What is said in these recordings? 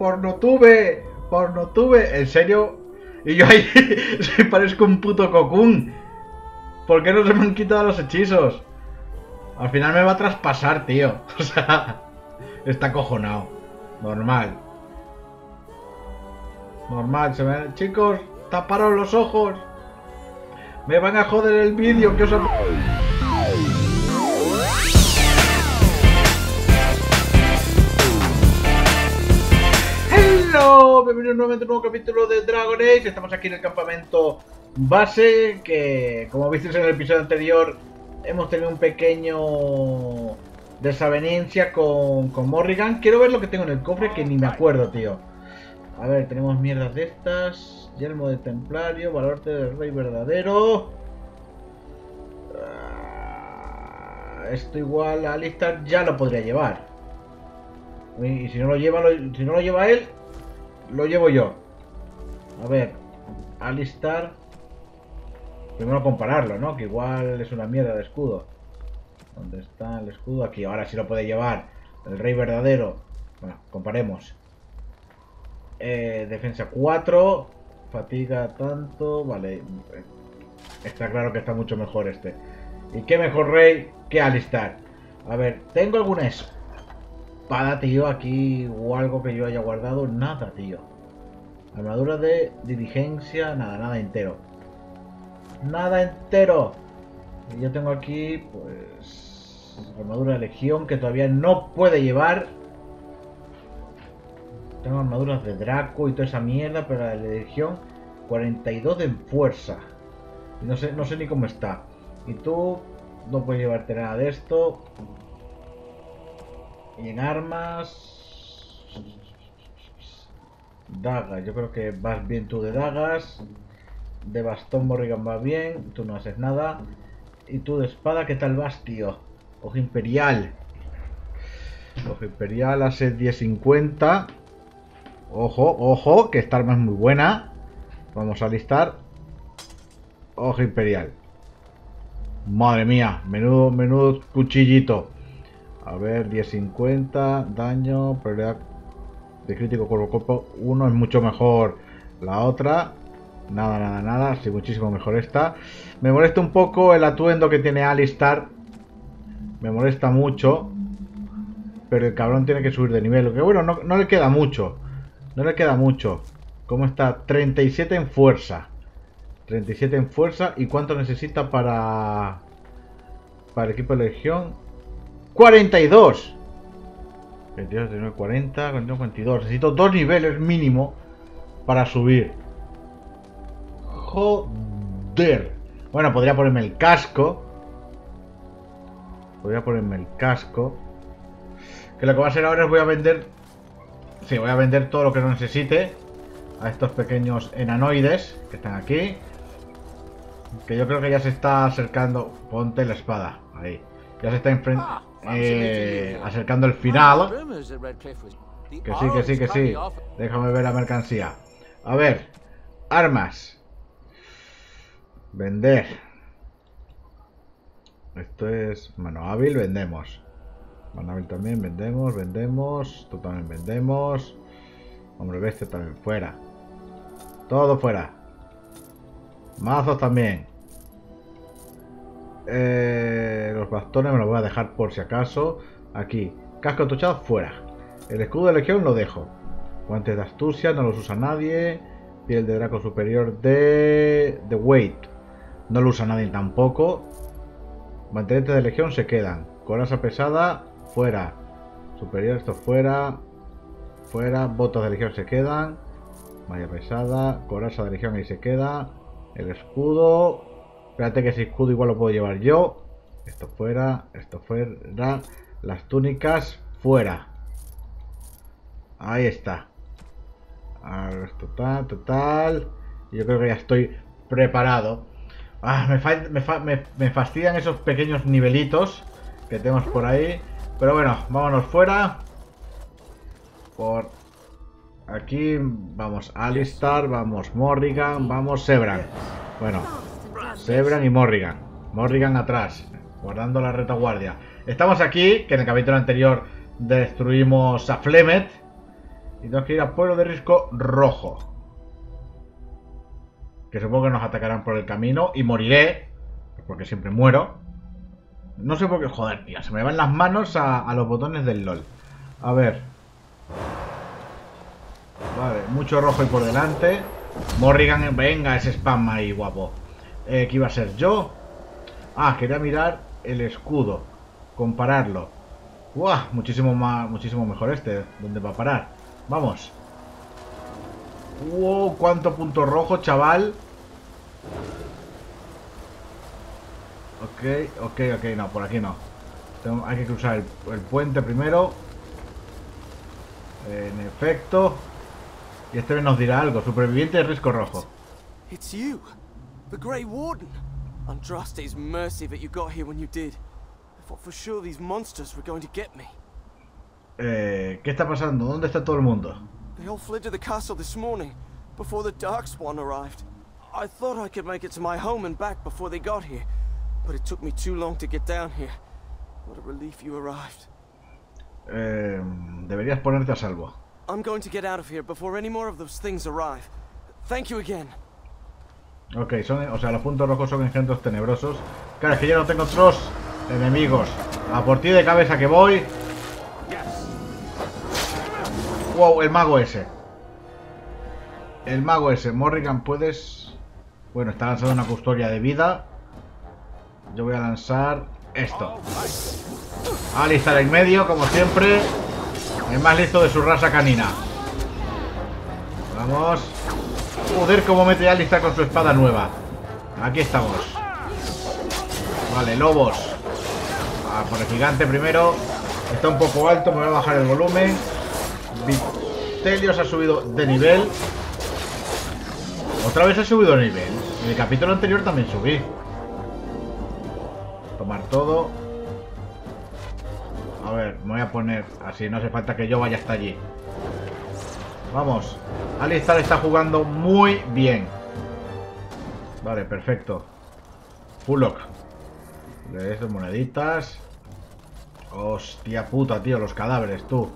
¡Por no tuve! ¿En serio? Y yo ahí parezco un puto cocoon. ¿Por qué no se me han quitado los hechizos? Al final me va a traspasar, tío. O sea, está acojonado. Normal. Normal, se me... Chicos, taparos los ojos. Me van a joder el vídeo, que os... Hello, bienvenidos nuevamente a un nuevo capítulo de Dragon Age. Estamos aquí en el campamento base, que como visteis en el episodio anterior hemos tenido un pequeño desavenencia con Morrigan. Quiero ver lo que tengo en el cofre, que ni me acuerdo, tío. A ver, tenemos mierdas de estas. Yelmo de templario, baluarte del rey verdadero. Esto igual a Alistair ya lo podría llevar. Y si no lo lleva, él, lo llevo yo. A ver, Alistar. Primero compararlo, ¿no? Que igual es una mierda de escudo. ¿Dónde está el escudo? Aquí, ahora sí lo puede llevar. El rey verdadero. Bueno, comparemos. Defensa 4. Fatiga tanto. Vale. Está claro que está mucho mejor este. Y qué mejor rey que Alistar. A ver, ¿tengo alguna espada? Espada, tío, aquí o algo que yo haya guardado, nada, tío. Armadura de diligencia, nada entero. Nada entero. Y yo tengo aquí, pues, armadura de legión que todavía no puede llevar. Tengo armaduras de Draco y toda esa mierda, pero la de legión, 42 de fuerza. Y no sé ni cómo está. Y tú no puedes llevarte nada de esto. Y en armas... Dagas, yo creo que vas bien tú de dagas. De bastón Morrigan va bien, tú no haces nada. Y tú de espada, ¿qué tal vas, tío? Ojo imperial. Ojo imperial hace 10.50. Ojo, que esta arma es muy buena. Vamos a listar. Ojo imperial. Madre mía, menudo cuchillito. A ver, 10.50, daño, prioridad de crítico cuerpo a cuerpo, 1 es mucho mejor la otra. Nada, sí, muchísimo mejor esta. Me molesta un poco el atuendo que tiene Alistar. Me molesta mucho. Pero el cabrón tiene que subir de nivel, que bueno, no le queda mucho. No le queda mucho. ¿Cómo está? 37 en fuerza. 37 en fuerza. ¿Y cuánto necesita para el equipo de legión? 42. 22, 39, 40, 41, 42. Necesito 2 niveles mínimo para subir. Joder. Bueno, podría ponerme el casco. Que lo que voy a hacer ahora es voy a vender... Sí, voy a vender todo lo que no necesite a estos pequeños enanoides que están aquí. Que yo creo que ya se está acercando. Ponte la espada. Ahí. Ya se está enfrentando. Acercando el final. Que sí. Déjame ver la mercancía. A ver, armas. Vender. Esto es mano hábil, vendemos. Mano hábil también, vendemos. Tú también vendemos. Hombre bestia también, fuera. Todo fuera. Mazos también. Los bastones me los voy a dejar por si acaso. Aquí, casco tochado fuera. El escudo de legión lo dejo. Guantes de astucia, no los usa nadie. Piel de draco superior de weight, no lo usa nadie tampoco. Mantelete de legión se quedan. Coraza pesada, fuera. Superior, esto fuera. Fuera, botas de legión se quedan. Malla pesada, coraza de legión ahí se queda. El escudo. Espérate, que ese escudo igual lo puedo llevar yo. Esto fuera, las túnicas fuera. Ahí está. Total. Yo creo que ya estoy preparado. Me fastidian esos pequeños nivelitos que tenemos por ahí. Pero bueno, vámonos fuera. Por aquí vamos Alistar, vamos Morrigan, vamos Sebran. Bueno, Sebran y Morrigan. Morrigan atrás, guardando la retaguardia. Estamos aquí, que en el capítulo anterior destruimos a Flemeth. Y tenemos que ir al pueblo de Risco Rojo, que supongo que nos atacarán por el camino y moriré, porque siempre muero. No sé por qué, joder, tío, se me van las manos a los botones del LOL. A ver. Vale, mucho rojo y por delante. Morrigan, venga, ese spam ahí, guapo. ¿Qué iba a ser yo? Ah, quería mirar el escudo, compararlo. ¡Guau! Muchísimo más, muchísimo mejor este. ¿Dónde va a parar? Vamos. ¡Wow! ¡Cuánto punto rojo, chaval! Ok, no, por aquí no. Hay que cruzar el puente primero. En efecto. Y este nos dirá algo. Superviviente de Risco Rojo. It's you, the Grey Warden. Andraste's mercy that you got here when you did. I thought for sure these monsters were going to get me. ¿Qué está pasando? ¿Dónde está todo el mundo? They all fled to the castle this morning before the Darkspawn arrived. I thought I could make it to my home and back before they got here. But it took me too long to get down here. What a relief you arrived. Deberías ponerte a salvo. I'm going to get out of here before any more of those things arrive. Thank you again. Ok, son, o sea, los puntos rojos son engendros tenebrosos. Claro, es que yo no tengo otros enemigos. A por ti de cabeza que voy. Wow, el mago ese. El mago ese. Morrigan, puedes... Bueno, está lanzando una custodia de vida. Yo voy a lanzar esto. Alistair en medio, como siempre. El más listo de su raza canina. Vamos. Joder, cómo mete Alistair con su espada nueva. Aquí estamos. Vale, lobos. Ah, por el gigante primero. Está un poco alto, me voy a bajar el volumen. Vitelios ha subido de nivel. Otra vez ha subido de nivel. En el capítulo anterior también subí. Tomar todo. A ver, me voy a poner así. No hace falta que yo vaya hasta allí. Vamos. Alistair está jugando muy bien. Vale, perfecto. Pullock. Le doy estas moneditas. Hostia puta, tío. Los cadáveres, tú.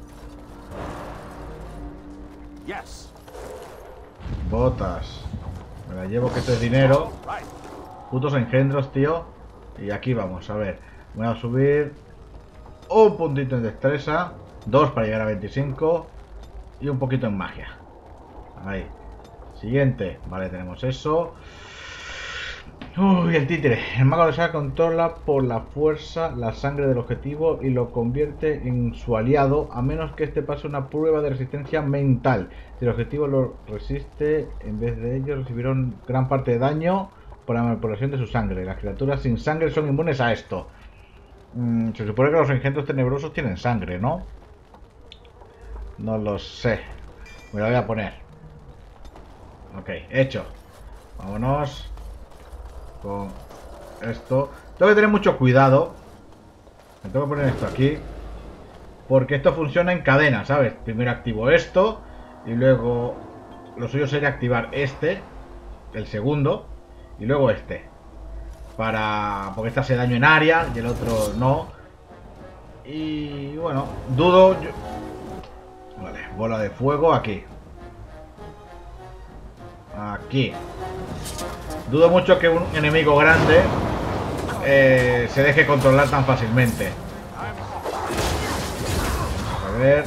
Botas. Me la llevo, que esto es dinero. Putos engendros, tío. Y aquí vamos, a ver. Voy a subir un puntito en destreza, 2 para llegar a 25 y un poquito en magia. Ahí. Siguiente. Vale, tenemos eso. Uy, el títere. El mago de Saga controla por la fuerza la sangre del objetivo y lo convierte en su aliado, a menos que este pase una prueba de resistencia mental. Si el objetivo lo resiste, en vez de ello recibieron gran parte de daño por la manipulación de su sangre. Las criaturas sin sangre son inmunes a esto. Se supone que los engendros tenebrosos tienen sangre, ¿no? No lo sé. Me lo voy a poner. Ok, hecho. Vámonos con esto. Tengo que tener mucho cuidado. Me tengo que poner esto aquí, porque esto funciona en cadena, ¿sabes? Primero activo esto y luego lo suyo sería activar este, el segundo, y luego este, para... porque este hace daño en área y el otro no. Y bueno, dudo yo... Vale, bola de fuego aquí. Aquí. Dudo mucho que un enemigo grande se deje controlar tan fácilmente. A ver.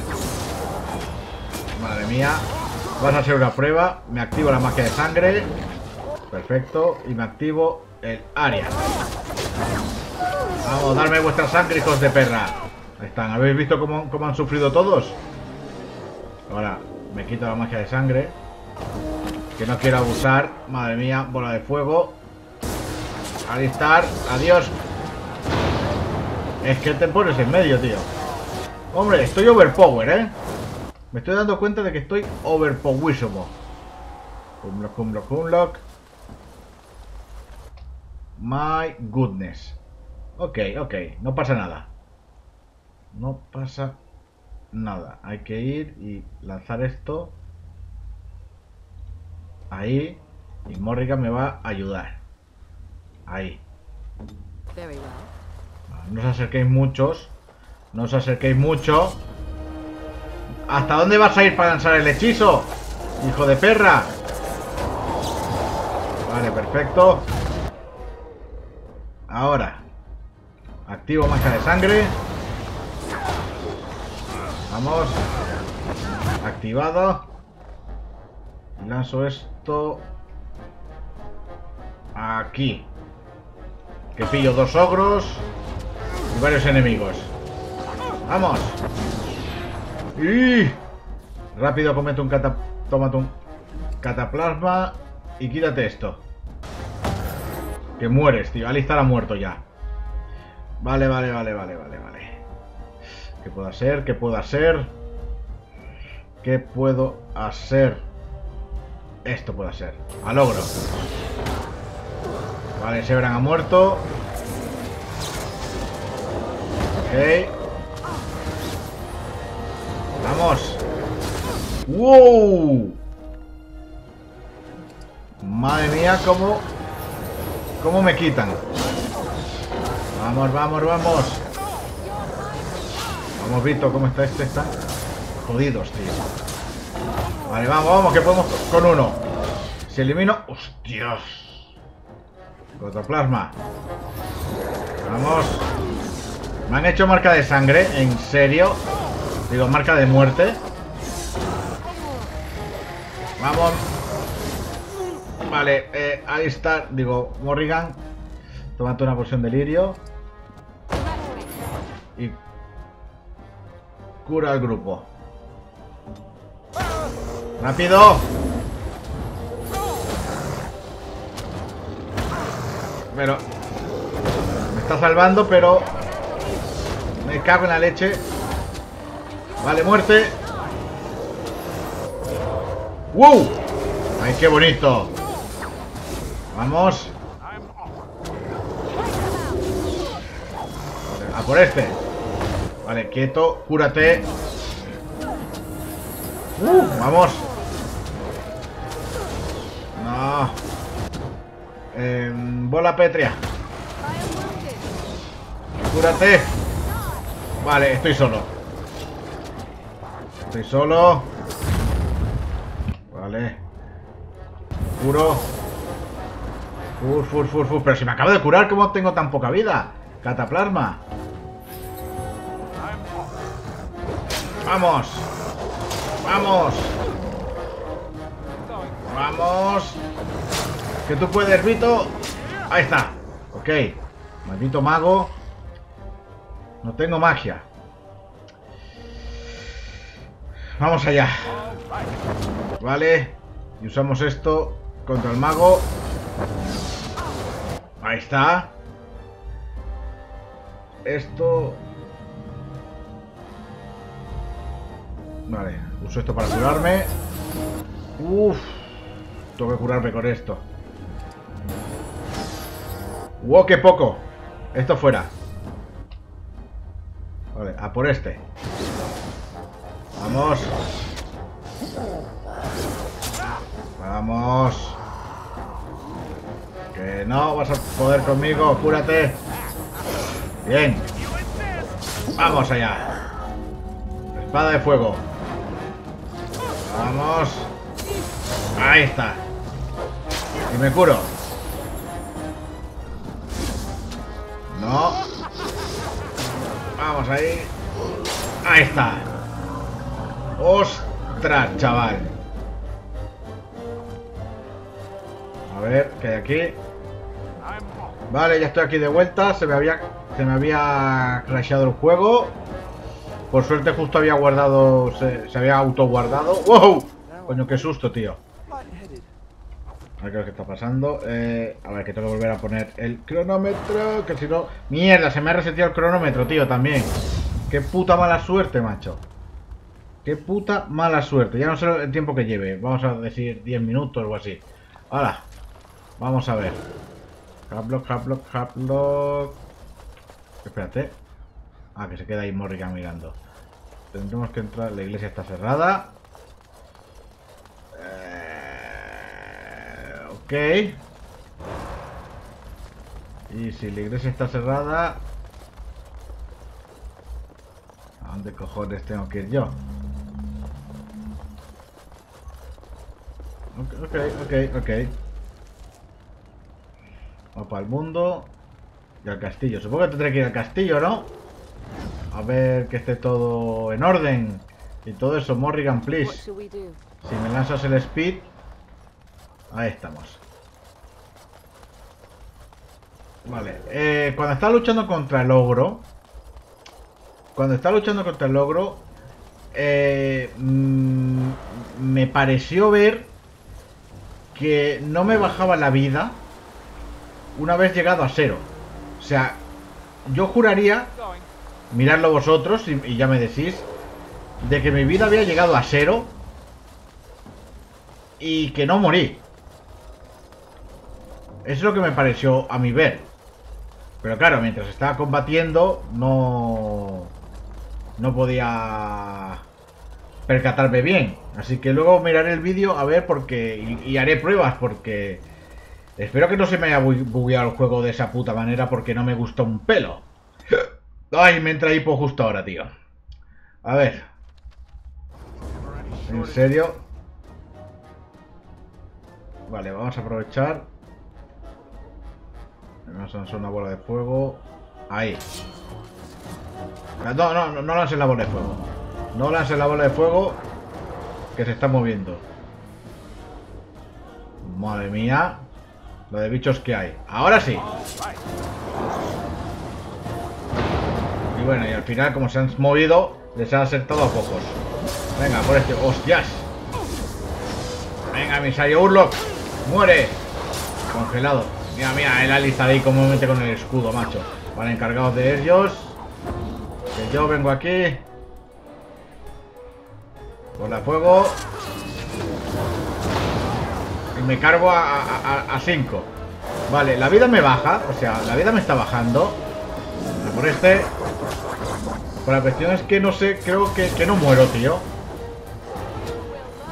Madre mía. Vas a hacer una prueba. Me activo la magia de sangre. Perfecto, y me activo el área. Vamos, darme vuestra sangre, hijos de perra. Ahí están, ¿habéis visto cómo han sufrido todos? Ahora, me quito la magia de sangre, que no quiero abusar. Madre mía, bola de fuego. Alistar, adiós. Es que te pones en medio, tío. Hombre, estoy overpower, ¿eh? Me estoy dando cuenta de que estoy overpowerísimo. Cumlock, cumlock, cumlock. My goodness. Ok, no pasa nada. No pasa nada. Hay que ir y lanzar esto. Ahí. Y Morrigan me va a ayudar. Ahí. No os acerquéis muchos. No os acerquéis mucho. ¿Hasta dónde vas a ir para lanzar el hechizo? ¡Hijo de perra! Vale, perfecto. Ahora activo máscara de sangre. Vamos. Activado. Lanzo esto aquí, que pillo dos ogros y varios enemigos. ¡Vamos! ¡Y! Rápido, comete un cataplasma y quítate esto, que mueres, tío. Alistair ha muerto ya. Vale, vale, vale, vale, vale, vale. ¿Qué puedo hacer? ¿Qué puedo hacer? ¿Qué puedo hacer? Esto puedo hacer. Al ogro. Vale, Sebran ha muerto. Ok. Vamos. ¡Wow! Madre mía, cómo me quitan. Vamos, vamos, vamos. Hemos visto cómo está este, están jodidos, tío. Vale, vamos, vamos, que podemos con uno. Si elimino... ¡Hostias! Protoplasma. Vamos. Me han hecho marca de sangre, en serio. Digo, marca de muerte. Vamos. Vale, ahí está. Digo, Morrigan, tómate una porción de lirio y cura al grupo. ¡Rápido! Pero... me está salvando, pero... me cago en la leche. Vale, muerte. ¡Wow! ¡Ay, qué bonito! Vamos. A por este. Vale, quieto, cúrate. Vamos. No. Bola pétrea. Cúrate. Vale, estoy solo. Estoy solo. Vale. Curo. Fur. Pero si me acabo de curar, ¿cómo tengo tan poca vida? Cataplasma. ¡Vamos! ¡Vamos! ¡Vamos! ¡Que tú puedes, Vito! ¡Ahí está! Ok. Maldito mago. No tengo magia. Vamos allá. Vale. Y usamos esto contra el mago. Ahí está. Esto... vale, uso esto para curarme. Uff, tengo que curarme con esto. Wow, qué poco. Esto fuera. Vale, a por este. Vamos. Vamos. Que no vas a poder conmigo, cúrate. Bien. Vamos allá. Espada de fuego. Vamos. Ahí está. Y me curo. No. Vamos ahí. Ahí está. Ostras, chaval. A ver, ¿qué hay aquí? Vale, ya estoy aquí de vuelta. Se me había crasheado el juego. Por suerte justo había guardado... Se había autoguardado. ¡Wow! Coño, qué susto, tío. A ver qué es lo que está pasando. A ver, que tengo que volver a poner el cronómetro. Que si no... ¡mierda! Se me ha reseteado el cronómetro, tío, también. ¡Qué puta mala suerte, macho! ¡Qué puta mala suerte! Ya no sé el tiempo que lleve. Vamos a decir 10 minutos o así. ¡Hala! Vamos a ver. Haplock. Espérate. Ah, que se queda ahí Morrigan mirando. Tendremos que entrar... la iglesia está cerrada. Ok. Y si la iglesia está cerrada... ¿a dónde cojones tengo que ir yo? Ok. Va para el mundo. Y al castillo. Supongo que tendré que ir al castillo, ¿no? A ver que esté todo en orden. Y todo eso. Morrigan, please. Si me lanzas el speed. Ahí estamos. Vale. Cuando está luchando contra el ogro. Me pareció ver que no me bajaba la vida una vez llegado a cero. O sea, yo juraría, miradlo vosotros y ya me decís, de que mi vida había llegado a cero y que no morí. Eso es lo que me pareció a mi ver. Pero claro, mientras estaba combatiendo, no podía percatarme bien. Así que luego miraré el vídeo a ver porque... Y haré pruebas porque... Espero que no se me haya bugueado el juego de esa puta manera porque no me gustó un pelo. Ay, me entra hipo justo ahora, tío. A ver. En serio. Vale, vamos a aprovechar. Vamos a lanzar una bola de fuego. Ahí. No lances la bola de fuego. No lances la bola de fuego. Que se está moviendo. Madre mía. Lo de bichos que hay. Ahora sí. Y bueno, y al final, como se han movido, les han acertado a pocos. Venga, por este. ¡Hostias! Venga, mi Sayo Urlock. ¡Muere! Congelado. Mira, mira, el Alistair ahí como me mete con el escudo, macho. Vale, encargados de ellos. Que yo vengo aquí. Con la fuego. Me cargo a 5. Vale, la vida me baja. O sea, la vida me está bajando. Por este. Por la cuestión es que no sé. Creo que no muero, tío.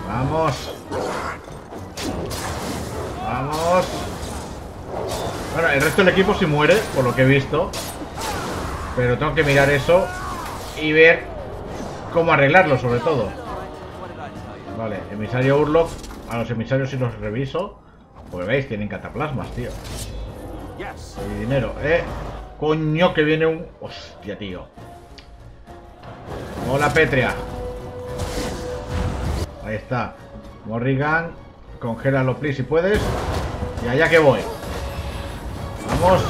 Vamos. Vamos. Bueno, el resto del equipo sí muere, por lo que he visto. Pero tengo que mirar eso. Y ver cómo arreglarlo, sobre todo. Vale, emisario Urlock. A los emisarios si los reviso. Pues veis, tienen cataplasmas, tío. Y dinero, coño, que viene un... Hostia, tío. Hola, Petria. Ahí está. Morrigan, congélalo, please, si puedes. Y allá que voy. Vamos.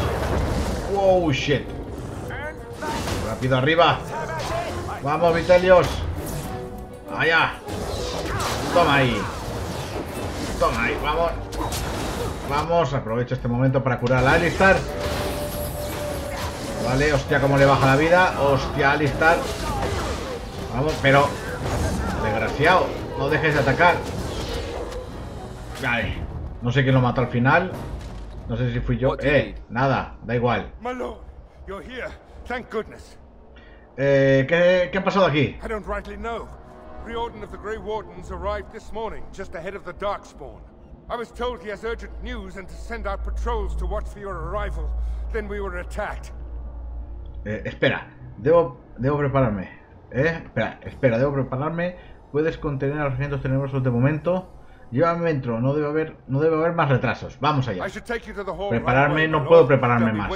Wow, shit. Rápido arriba. Vamos, Vitelios. Allá. Toma ahí. Toma ahí, vamos. Vamos, aprovecho este momento para curar a Alistair. Vale, hostia, cómo le baja la vida. Hostia, Alistair. Vamos, pero... Desgraciado, no dejes de atacar. Vale. No sé quién lo mató al final. No sé si fui yo. Nada, da igual. ¿Qué ha pasado aquí? Riordan of the Grey Wardens arrived this morning, just ahead of the Darkspawn. I was told he has urgent news and to send out patrols to watch for your arrival. Then we were attacked. Espera, debo prepararme. Espera, debo prepararme. Puedes contener a los agentes tenebrosos de momento. Llévame dentro, no debe haber más retrasos. Vamos allá. Prepararme, no puedo prepararme más.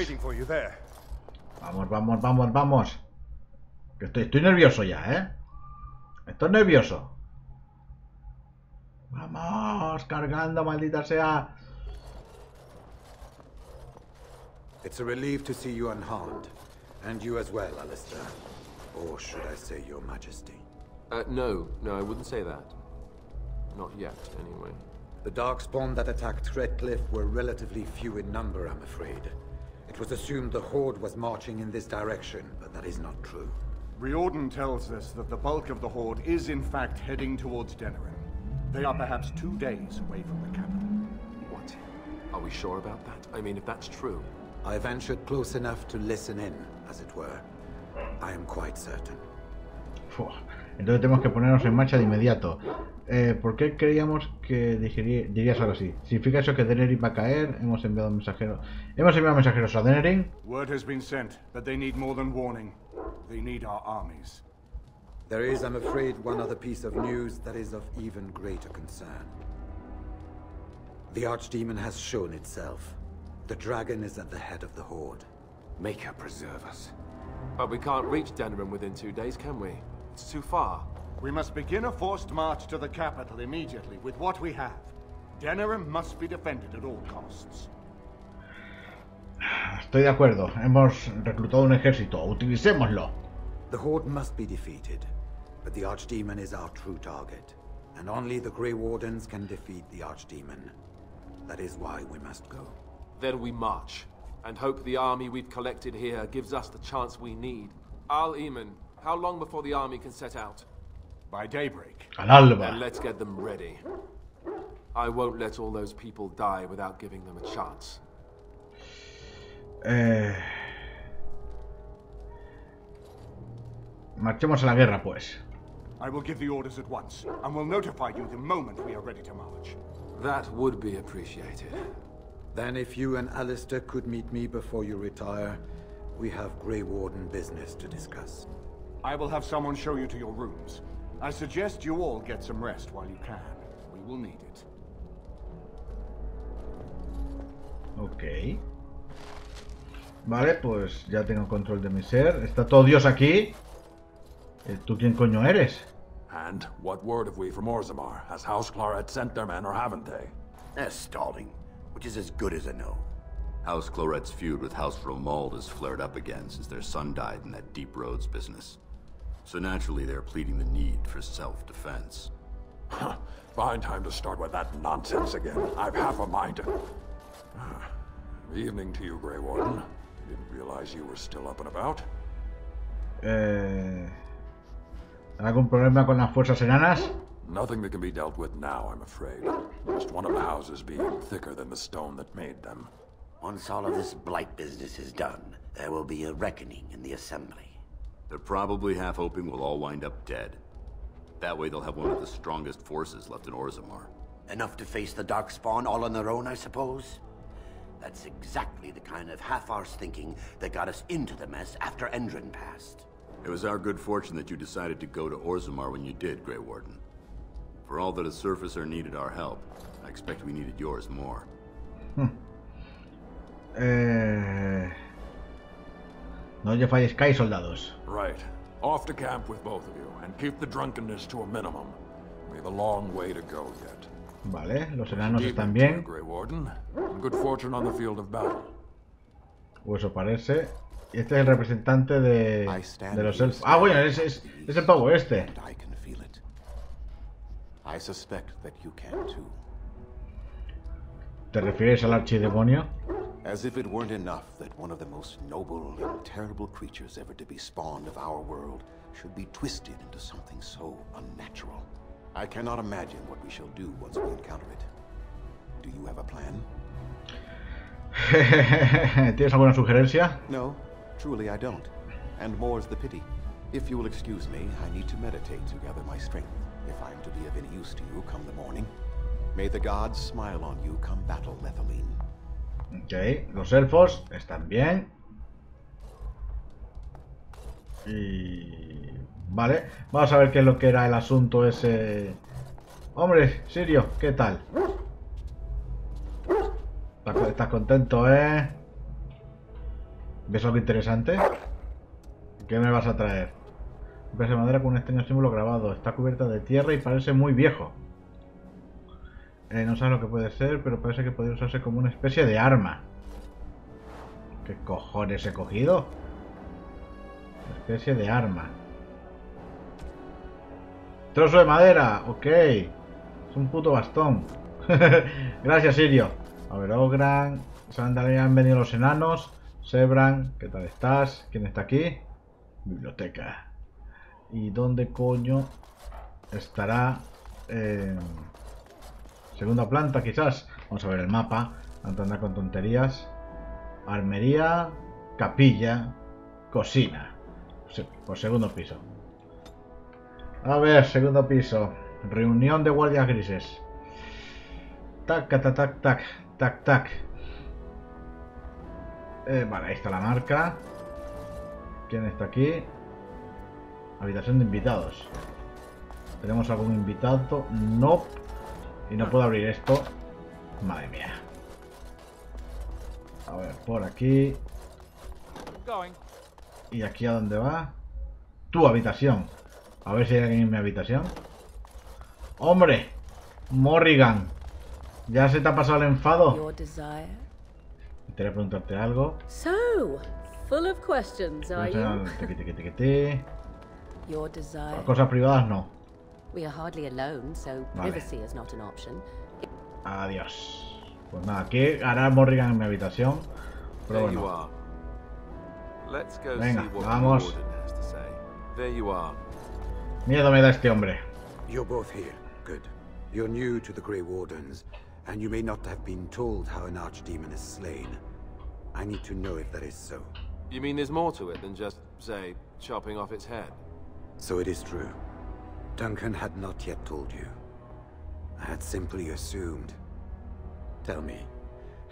Vamos. Estoy nervioso ya, Estoy nervioso. Vamos, cargando, maldita sea. It's a relief to see you unharmed, and you as well, Alistair. Or should I say, Your Majesty? No, I wouldn't say that. Not yet, anyway. The Darkspawn that attacked Redcliffe were relatively few in number, I'm afraid. It was assumed the Horde was marching in this direction, but that is not true. Riordan tells us that the bulk of the Horde is in fact heading towards Denerim. They are perhaps 2 days away from the capital. What? Are we sure about that? I mean, if that's true... I ventured close enough to listen in, as it were. I am quite certain. Entonces tenemos que ponernos en marcha de inmediato. ¿Por qué creíamos que dirías algo así? ¿Significa eso que Denerim va a caer? Hemos enviado mensajeros a Denerim. Word has been sent that they need more than warning. They need our armies. There is, I'm afraid, one other piece of news that is of even greater concern. The Archdemon has shown itself. The dragon is at the head of the Horde. Make her preserve us. But we can't reach Denerim within 2 days, can we? It's too far. We must begin a forced march to the capital immediately with what we have. Denerim must be defended at all costs. Estoy de acuerdo. Hemos reclutado un ejército. Utilicémoslo. The Horde must be defeated, but the Archdemon is our true target, and only the Grey Wardens can defeat the Archdemon. That is why we must go. Then we march, and hope the army we've collected here gives us the chance we need. Al-Eamon, how long before the army can set out? By daybreak. And let's get them ready. I won't let all those people die without giving them a chance. Marchemos a la guerra, pues. I will give the orders at once, and will notify you the moment we are ready to march. That would be appreciated. Then if you and Alistair could meet me before you retire, we have Grey Warden business to discuss. I will have someone show you to your rooms. I suggest you all get some rest while you can. We will need it. Okay. Vale, pues ya tengo control de mi ser. Está todo Dios aquí. ¿Tú quién coño eres? And what word have we from Orzammar? Has House Claret sent their men or haven't they? They're stalling, which is as good as a no. House Claret's feud with House Romald has flared up again since their son died in that Deep Roads business. So naturally they're pleading the need for self-defense. Huh, fine time to start with that nonsense again. I've half a mind to... Evening to you, Grey Warden. Didn't realize you were still up and about. ¿Algún problema con las fuerzas enanas? Nothing that can be dealt with now, I'm afraid. Just one of the houses being thicker than the stone that made them. Once all of this blight business is done, there will be a reckoning in the assembly. They're probably half hoping we'll all wind up dead. That way they'll have one of the strongest forces left in Orzammar. Enough to face the Darkspawn all on their own, I suppose? That's exactly the kind of half-arsed thinking that got us into the mess after Endrin passed. It was our good fortune that you decided to go to Orzammar when you did, Grey Warden. For all that a surfacer needed our help, I expect we needed yours more. No le fallezcáis, soldados. Right. Off to camp with both of you, and keep the drunkenness to a minimum. We have a long way to go yet. Vale, los enanos están bien. Grey Warden, good fortune on the field of battle. Pues eso parece. Y este es el representante de los elfos. Ah, bueno, es el pavo este. ¿Te refieres al archidemonio? As if it weren't enough that one of the most noble and terrible creatures ever to be spawned of our world should be twisted into something so unnatural. I cannot imagine what we shall do once we encounter it. Do you have a plan? ¿Tienes alguna sugerencia? No. Truly, I don't. And more's the pity. If you will excuse me, I need to meditate to gather my strength. If I am to be of any use to you come the morning. May the gods smile on you come battle, Lethaline. Okay, los elfos están bien. Y... vale, vamos a ver qué es lo que era el asunto ese... Hombre, Sirio, ¿qué tal? ¿Estás contento, eh? ¿Ves algo interesante? ¿Qué me vas a traer? Una pieza de madera con un extraño símbolo grabado. Está cubierta de tierra y parece muy viejo. No sabes lo que puede ser, pero parece que podría usarse como una especie de arma. ¿Qué cojones he cogido? Una especie de arma. Trozo de madera, ok. Es un puto bastón. Gracias, Sirio. A ver, Ogran, Sandalia, han venido los enanos. Sebran, ¿qué tal estás? ¿Quién está aquí? Biblioteca. ¿Y dónde coño estará? Segunda planta, quizás. Vamos a ver el mapa, antes de andar con tonterías. Armería, capilla, cocina. Por segundo piso. A ver, segundo piso. Reunión de guardias grises. Tac, tac, tac, tac, tac, tac. Vale, ahí está la marca. ¿Quién está aquí? Habitación de invitados. ¿Tenemos algún invitado? No. Y no puedo abrir esto. Madre mía. A ver, por aquí. ¿Y aquí a dónde va? Tu habitación. A ver si hay alguien en mi habitación. ¡Hombre! Morrigan. ¿Ya se te ha pasado el enfado? Quería preguntarte algo. Cosas privadas no. Vale. Adiós. Pues nada, ¿qué hará Morrigan en mi habitación? Pero bueno. Venga, vamos. Miedo me da este hombre. You're both here. Good. You're new to the Grey Wardens, and you may not have been told how an Archdemon is slain. I need to know if that is so. You mean there's more to it than just, say, chopping off its head? So it is true. Duncan had not yet told you. I had simply assumed. Tell me,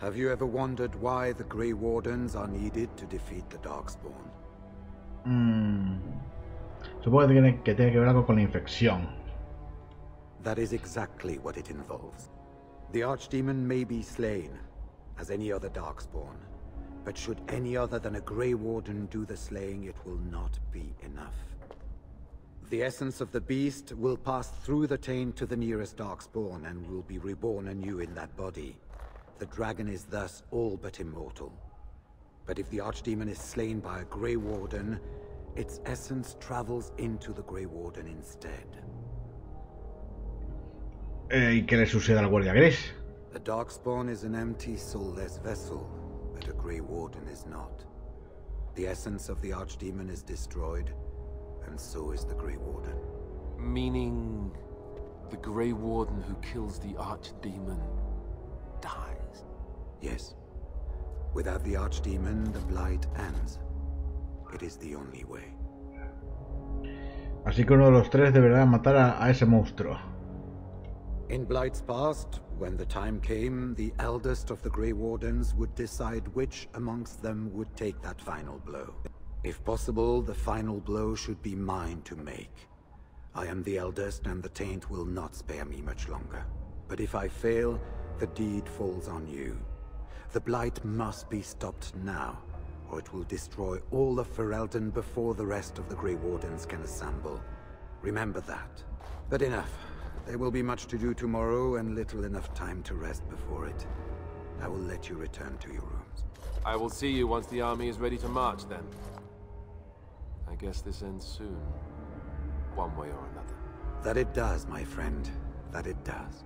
have you ever wondered why the Grey Wardens are needed to defeat the Darkspawn? Supongo que tiene que ver algo con la infección. That is exactly what it involves. The Archdemon may be slain, as any other Darkspawn. But should any other than a Grey Warden do the slaying, it will not be enough. The essence of the beast will pass through the taint to the nearest Darkspawn and will be reborn anew in that body. The dragon is thus all but immortal. But if the Archdemon is slain by a Grey Warden, its essence travels into the Grey Warden instead. ¿Y qué le sucede al guardia gris? The Darkspawn is an empty, soulless vessel. But a Grey Warden is not. The essence of the Archdemon is destroyed, and so is the Grey Warden. Meaning, the Grey Warden who kills the Archdemon dies? Yes. Without the Archdemon, the Blight ends. It is the only way. Así que uno de los tres deberá matar a ese monstruo. In Blight's past, when the time came, the eldest of the Grey Wardens would decide which amongst them would take that final blow. If possible, the final blow should be mine to make. I am the eldest and the taint will not spare me much longer. But if I fail, the deed falls on you. The Blight must be stopped now, or it will destroy all of Ferelden before the rest of the Grey Wardens can assemble. Remember that. But enough. There will be much to do tomorrow and little enough time to rest before it. I will let you return to your rooms. I will see you once the army is ready to march then. I guess this ends soon, one way or another. That it does, my friend. That it does.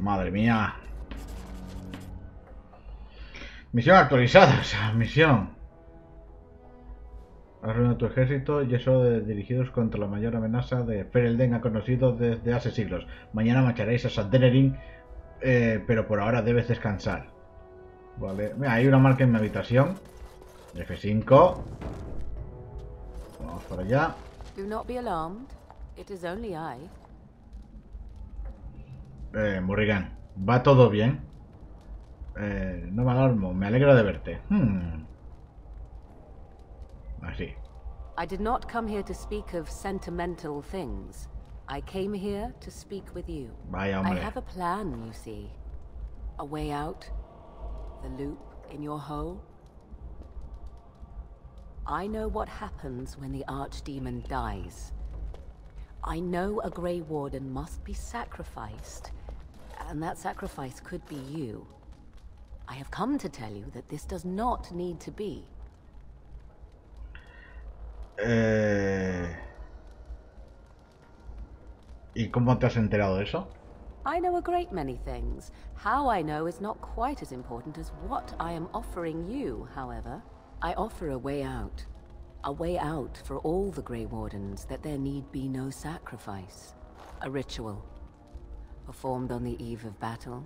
Madre mía. Misión actualizada, o sea, misión. Has reunido tu ejército y eso dirigidos contra la mayor amenaza de Ferelden ha conocido desde hace siglos. Mañana marcharéis a Denerim, pero por ahora debes descansar. Vale, mira, hay una marca en mi habitación. F5. Vamos para allá. Morrigan, ¿va todo bien? No me alarmo, me alegro de verte. Así. I did not come here to speak of sentimental things. I came here to speak with you. Vaya, hombre. I have a plan, you see. A way out. The loop in your hole. I know what happens when the Archdemon dies. I know a Grey Warden must be sacrificed, and that sacrifice could be you. I have come to tell you that this does not need to be. ¿Y cómo te has enterado de eso? I know a great many things. How I know is not quite as important as what I am offering you, however. I offer a way out. A way out for all the Grey Wardens that there need be no sacrifice. A ritual. Performed on the eve of battle,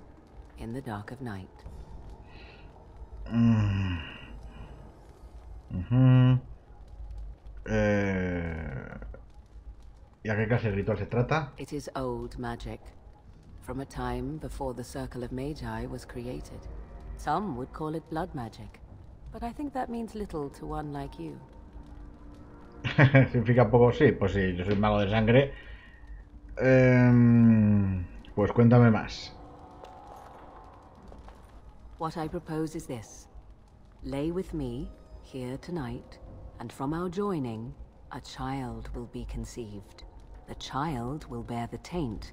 in the dark of night. ¿Y a qué clase de ritual se trata? It is old magic, from a time before the Circle of Magi was created. Some would call it blood magic, but I think that means little to one like you. Significa poco, sí. Pues sí, yo soy mago de sangre. Pues cuéntame más. What I propose is this. Lay with me here tonight, and from our joining, a child will be conceived. The child will bear the taint,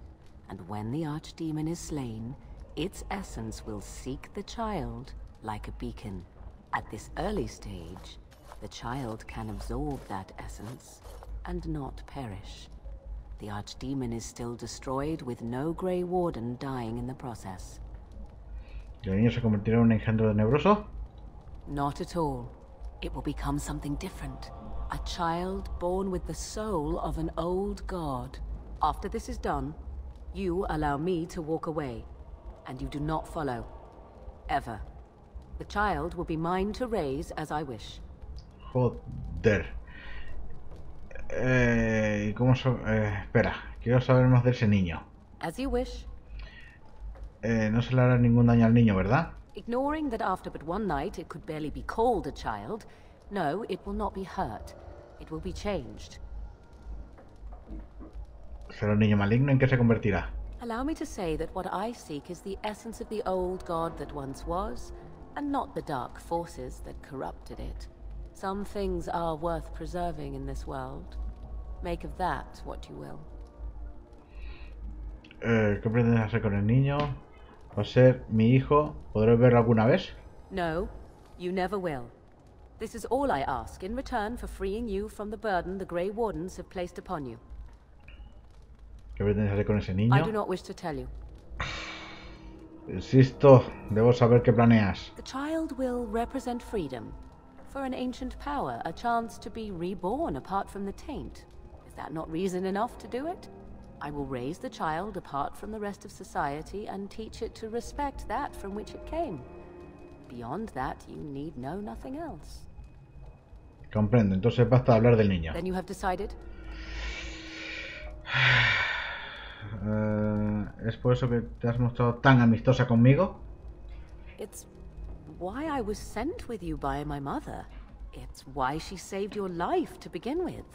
and when the Archdemon is slain, its essence will seek the child like a beacon. At this early stage, the child can absorb that essence and not perish. The Archdemon is still destroyed with no Grey Warden dying in the process. ¿El niño se convertirá en un engendro de Neuroso? Not at all. It will become something different. A child born with the soul of an old god. After this is done, you allow me to walk away, and you do not follow. Ever. The child will be mine to raise as I wish. Joder. ¿Cómo espera, quiero saber más de ese niño. As you wish. No se le hará ningún daño al niño, ¿verdad? Ignoring that after but one night it could barely be called a child, no, it will not be hurt. It will be changed. ¿Será un niño maligno? ¿En qué se convertirá? Allow me to say that what I seek is the essence of the old god that once was, and not the dark forces that corrupted it. Some things are worth preserving in this world. Make of that what you will. ¿Qué pretendes hacer con el niño? ¿Va a ser mi hijo? ¿Podré verlo alguna vez? No, you never will. This is all I ask in return for freeing you from the burden the Grey Wardens have placed upon you. ¿Qué pretendes hacer con ese niño? I do not wish to tell you. Insisto, debo saber qué planeas. The child will represent freedom. For an ancient power, a chance to be reborn apart from the taint. Is that not reason enough to do it? I will raise the child apart from the rest of society and teach it to respect that from which it came. Beyond that, you need know nothing else. Comprendo. Entonces basta hablar del niño. Then you have decided. ¿Es por eso que te has mostrado tan amistosa conmigo? It's why I was sent with you by my mother. It's why she saved your life to begin with.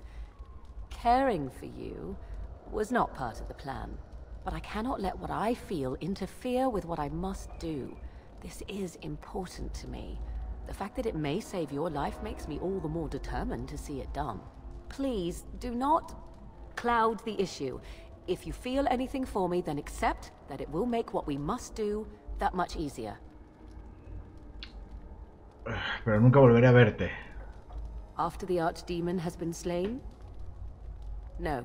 Caring for you was not part of the plan, but I cannot let what I feel interfere with what I must do. This is important to me. The fact that it may save your life makes me all the more determined to see it done. Please do not cloud the issue. If you feel anything for me, then accept that it will make what we must do that much easier. Pero nunca volveré a verte. After the Archdemon has been slain? No.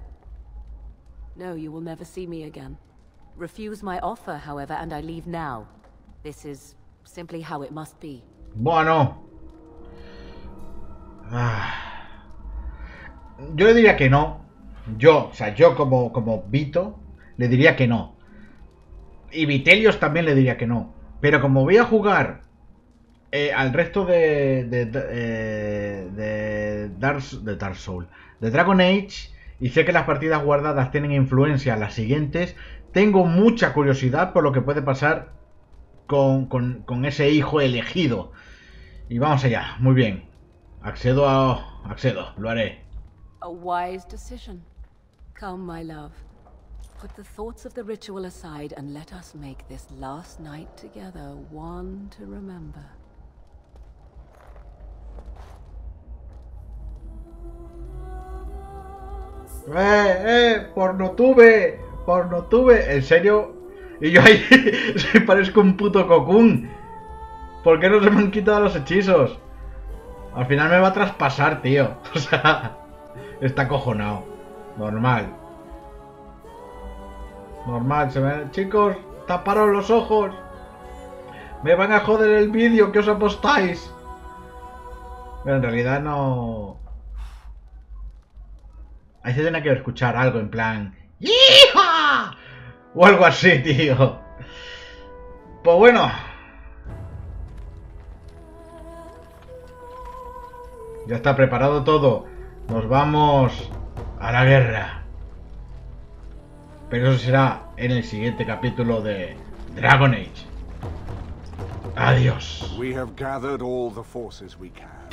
No, you will never see me again. Refuse my offer, however, and I leave now. This is simply how it must be. Bueno. Yo le diría que no. Yo, o sea, yo como Vito, le diría que no. Y Vitelios también le diría que no. Pero como voy a jugar al resto de Dragon Age, y sé que las partidas guardadas tienen influencia en las siguientes, tengo mucha curiosidad por lo que puede pasar con ese hijo elegido. Y vamos allá, muy bien. Accedo, lo haré. A wise decision. Come, my love. Put the thoughts of the ritual aside and let us make this last night together one to remember. Por no tuve, en serio. Y yo ahí parezco un puto Cocoon. ¿Por qué no se me han quitado los hechizos? Al final me va a traspasar, tío. O sea, está acojonado. Normal, se me... Chicos, taparos los ojos. Me van a joder el vídeo, ¿qué os apostáis? Pero en realidad no... Ahí se tiene que escuchar algo en plan... ¡Hija! O algo así, tío. Pues bueno. Ya está preparado todo. Nos vamos a la guerra. Pero eso será en el siguiente capítulo de Dragon Age. Adiós. We have gathered all the forces we can.